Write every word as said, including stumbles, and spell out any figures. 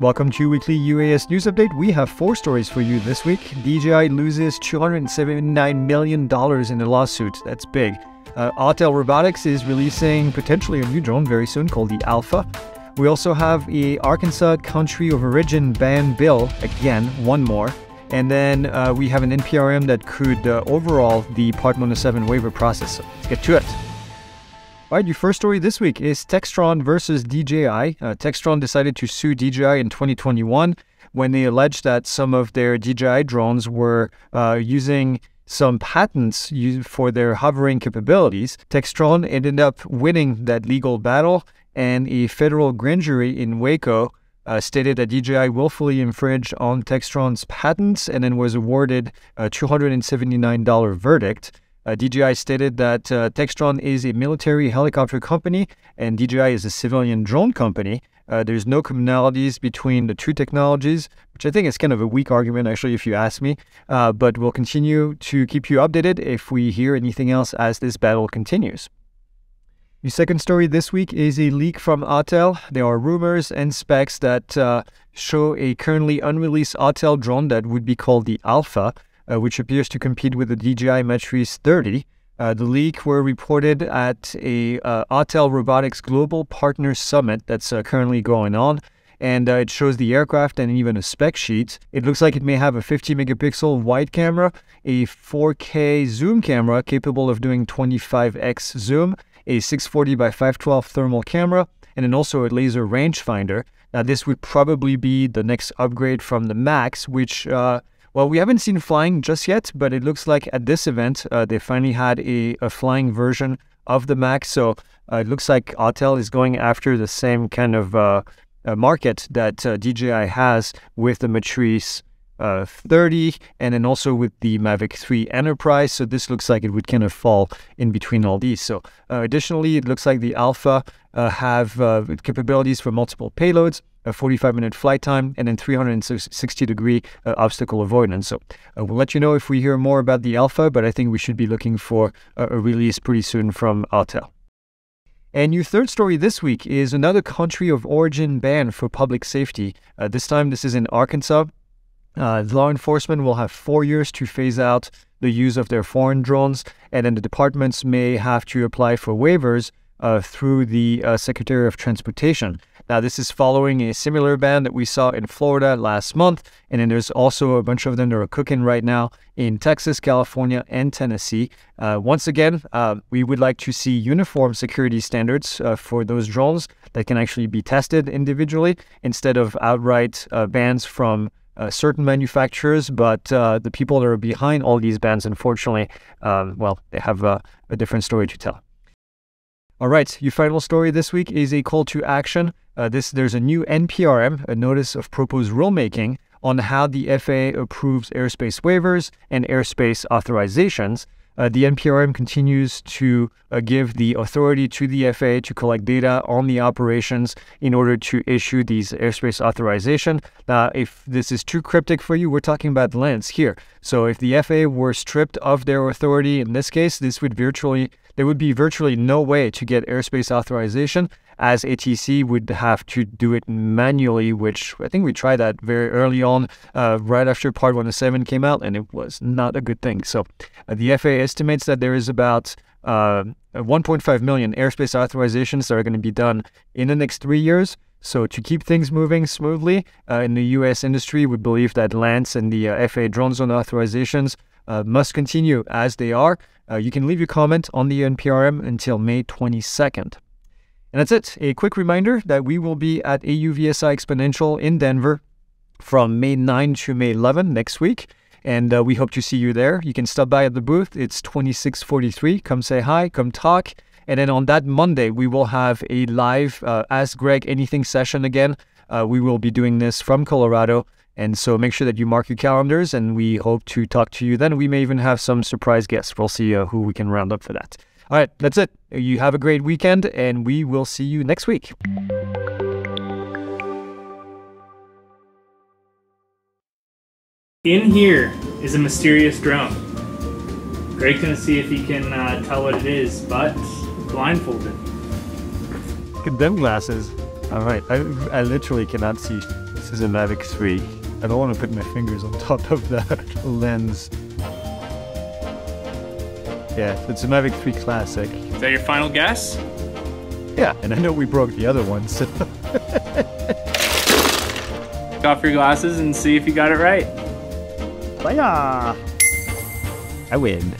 Welcome to weekly U A S news update. We have four stories for you this week. D J I loses two hundred seventy-nine million dollars in a lawsuit. That's big. Uh, Autel Robotics is releasing potentially a new drone very soon called the Alpha. We also have a Arkansas country of origin ban bill. Again, one more. And then uh, we have an N P R M that could uh, overhaul the Part one oh seven waiver process. So let's get to it. All right, your first story this week is Textron versus D J I. Uh, Textron decided to sue D J I in twenty twenty-one when they alleged that some of their D J I drones were uh, using some patents used for their hovering capabilities. Textron ended up winning that legal battle, and a federal grand jury in Waco Uh, stated that D J I willfully infringed on Textron's patents and then was awarded a two hundred seventy-nine dollar verdict. Uh, D J I stated that uh, Textron is a military helicopter company and D J I is a civilian drone company. Uh, there's no commonalities between the two technologies, which I think is kind of a weak argument, actually, if you ask me. Uh, but we'll continue to keep you updated if we hear anything else as this battle continues. Your second story this week is a leak from Autel. There are rumors and specs that uh, show a currently unreleased Autel drone that would be called the Alpha, uh, which appears to compete with the D J I Matrice thirty. Uh, the leak were reported at a uh, Autel Robotics Global Partner Summit that's uh, currently going on, and uh, it shows the aircraft and even a spec sheet. It looks like it may have a fifty megapixel wide camera, a four K zoom camera capable of doing twenty-five X zoom, a six forty by five twelve thermal camera, and then also a laser rangefinder. Now, this would probably be the next upgrade from the Max, which, uh, well, we haven't seen flying just yet, but it looks like at this event, uh, they finally had a, a flying version of the Max. So uh, it looks like Autel is going after the same kind of uh, uh, market that uh, D J I has with the Matrice Uh, thirty, and then also with the Mavic three Enterprise. So this looks like it would kind of fall in between all these. So uh, additionally, it looks like the Alpha uh, have uh, capabilities for multiple payloads, a forty-five minute flight time, and then three sixty degree uh, obstacle avoidance. So uh, we'll let you know if we hear more about the Alpha, but I think we should be looking for uh, a release pretty soon from Autel. And your third story this week is another country of origin ban for public safety. Uh, this time, this is in Arkansas. Uh, law enforcement will have four years to phase out the use of their foreign drones, and then the departments may have to apply for waivers uh, through the uh, Secretary of Transportation. Now, this is following a similar ban that we saw in Florida last month, and then there's also a bunch of them that are cooking right now in Texas, California, and Tennessee. Uh, once again, uh, we would like to see uniform security standards uh, for those drones that can actually be tested individually instead of outright uh, bans from Uh, certain manufacturers, but uh, the people that are behind all these bans, unfortunately, um, well, they have uh, a different story to tell. All right, your final story this week is a call to action. Uh, this there's a new N P R M, a notice of proposed rulemaking on how the F A A approves airspace waivers and airspace authorizations. Uh, the N P R M continues to uh, give the authority to the F A A to collect data on the operations in order to issue these airspace authorization. Now, if this is too cryptic for you, we're talking about LAANC here. So if the F A A were stripped of their authority in this case, this would virtually, there would be virtually no way to get airspace authorization, as A T C would have to do it manually, which I think we tried that very early on, uh, right after Part one oh seven came out, and it was not a good thing. So uh, the F A A estimates that there is about uh, one point five million airspace authorizations that are going to be done in the next three years. So to keep things moving smoothly uh, in the U S industry, we believe that LAANC and the uh, F A A drone zone authorizations uh, must continue as they are. Uh, you can leave your comment on the N P R M until May twenty-second. And that's it. A quick reminder that we will be at A U V S I Xponential in Denver from May ninth to May eleventh next week. And uh, we hope to see you there. You can stop by at the booth. It's twenty-six forty-three. Come say hi, come talk. And then on that Monday, we will have a live uh, Ask Greg Anything session again. Uh, we will be doing this from Colorado. And so make sure that you mark your calendars, and we hope to talk to you then. We may even have some surprise guests. We'll see uh, who we can round up for that. All right, that's it. You have a great weekend, and we will see you next week. In here is a mysterious drone. Greg's gonna see if he can uh, tell what it is, but blindfolded. Look at them glasses. All right, I, I literally cannot see. This is a Mavic three. I don't want to put my fingers on top of that lens. Yeah, it's a Mavic three Classic. Is that your final guess? Yeah, and I know we broke the other one, so... Take off your glasses and see if you got it right. Bye-ya! I win.